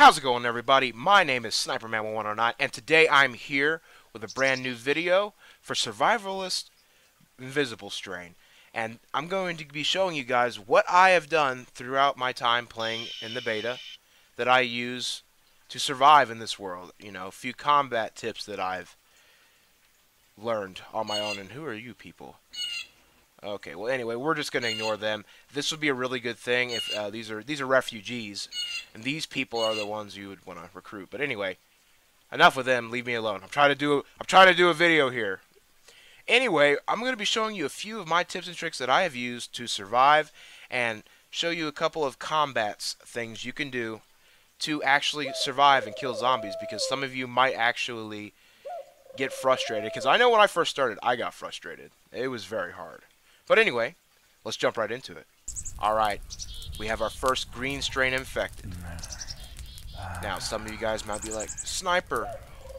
How's it going, everybody? My name is Sniperman1109, and today I'm here with a brand new video for Survivalist Invisible Strain. And I'm going to be showing you guys what I have done throughout my time playing in the beta that I use to survive in this world. You know, a few combat tips that I've learned on my own. And who are you people? Okay, well, anyway, we're just going to ignore them. This would be a really good thing if these are refugees, and these people are the ones you would want to recruit. But anyway, enough with them. Leave me alone. I'm trying to do a video here. Anyway, I'm going to be showing you a few of my tips and tricks that I have used to survive, and show you a couple of combats things you can do to actually survive and kill zombies, because some of you might actually get frustrated, because I know when I first started, I got frustrated. It was very hard. But anyway, let's jump right into it. Alright, we have our first Green Strain infected. Now, some of you guys might be like, Sniper,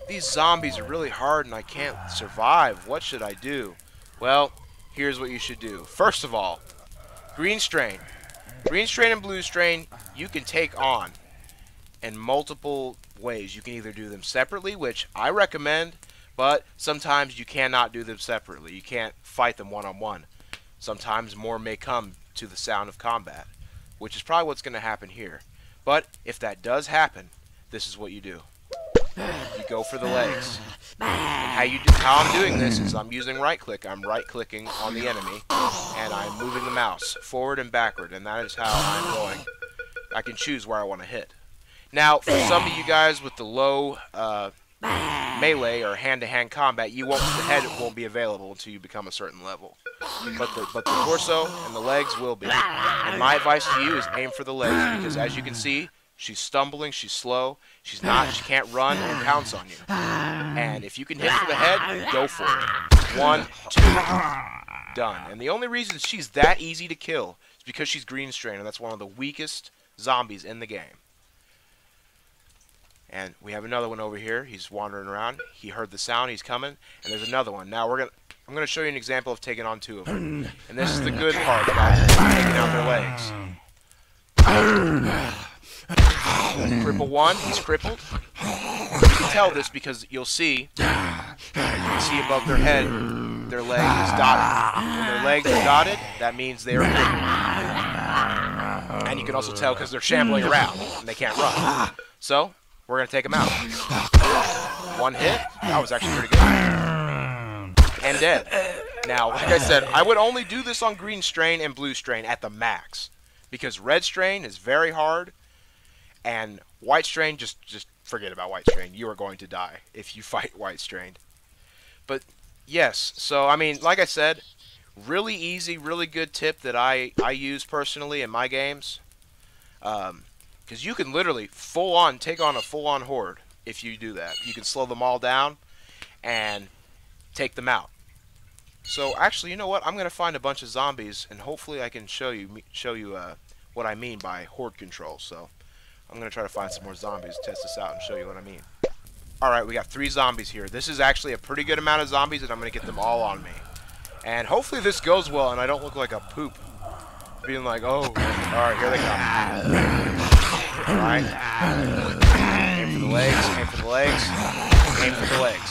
these zombies are really hard and I can't survive. What should I do? Well, here's what you should do. First of all, Green Strain. Green Strain and Blue Strain, you can take on in multiple ways. You can either do them separately, which I recommend, but sometimes you cannot do them separately. You can't fight them one-on-one. Sometimes more may come to the sound of combat, which is probably what's going to happen here. But if that does happen, this is what you do. You go for the legs. And how I'm doing this is I'm using right click. I'm right clicking on the enemy, and I'm moving the mouse forward and backward, and that is how I'm going. I can choose where I want to hit. Now, for some of you guys with the low melee or hand-to-hand combat, the head won't be available until you become a certain level. But the torso and the legs will be. And my advice to you is aim for the legs, because as you can see, she's stumbling, she's slow, she can't run and pounce on you. And if you can hit for the head, go for it. 1, 2, done. And the only reason she's that easy to kill is because she's Green Strain, and that's one of the weakest zombies in the game. And we have another one over here. He's wandering around. He heard the sound. He's coming. And there's another one. Now I'm going to show you an example of taking on two of them. And this is the good part about taking out their legs. Cripple one. He's crippled. You can tell this because you'll see. You can see above their head, their leg is dotted. When their legs are dotted, that means they are crippled. And you can also tell because they're shambling around and they can't run. So we're going to take him out. One hit. That was actually pretty good. And dead. Now, like I said, I would only do this on Green Strain and Blue Strain at the max, because Red Strain is very hard, and White Strain, just forget about White Strain. You are going to die if you fight White Strain. But, yes. So, I mean, like I said, really easy, really good tip that I use personally in my games. Because you can literally full-on take on a full-on horde if you do that. You can slow them all down and take them out. So actually, you know what? I'm going to find a bunch of zombies, and hopefully I can show you what I mean by horde control. So I'm going to try to find some more zombies, test this out, and show you what I mean. All right, we got 3 zombies here. This is actually a pretty good amount of zombies, and I'm going to get them all on me. And hopefully this goes well, and I don't look like a poop, being like, oh, all right, here they come. Alright. Aim for the legs, aim for the legs, aim for the legs.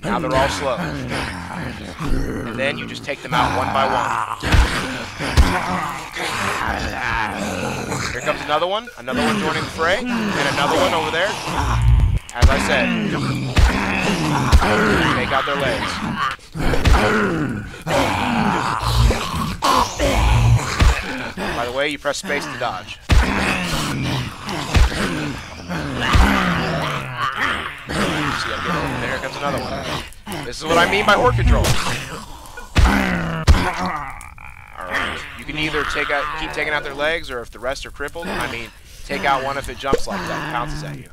Now they're all slow. And then you just take them out one by one. Here comes another one joining the fray, and another one over there. As I said, take out their legs. By the way, you press space to dodge. See, I'm getting over there. Here comes another one. This is what I mean by horde control. Alright. You can either keep taking out their legs, or if the rest are crippled, I mean, take out one if it jumps like that, pounces at you.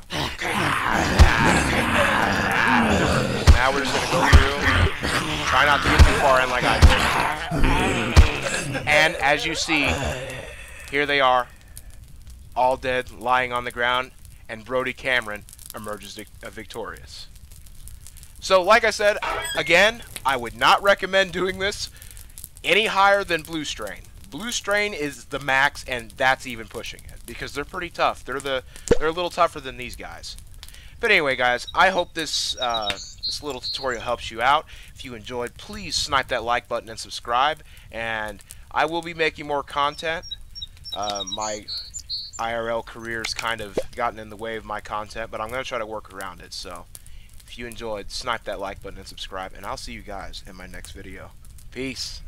Now we're just going to go through. Try not to get too far in like I did. And as you see, here they are, all dead, lying on the ground, and Brody Cameron emerges victorious. So, like I said, again, I would not recommend doing this any higher than Blue Strain. Blue Strain is the max, and that's even pushing it, because they're pretty tough. They're a little tougher than these guys. But anyway, guys, I hope this this little tutorial helps you out. If you enjoyed, please snipe that like button and subscribe. And I will be making more content. My IRL career's kind of gotten in the way of my content, but I'm going to try to work around it. So if you enjoyed, snipe that like button and subscribe. And I'll see you guys in my next video. Peace.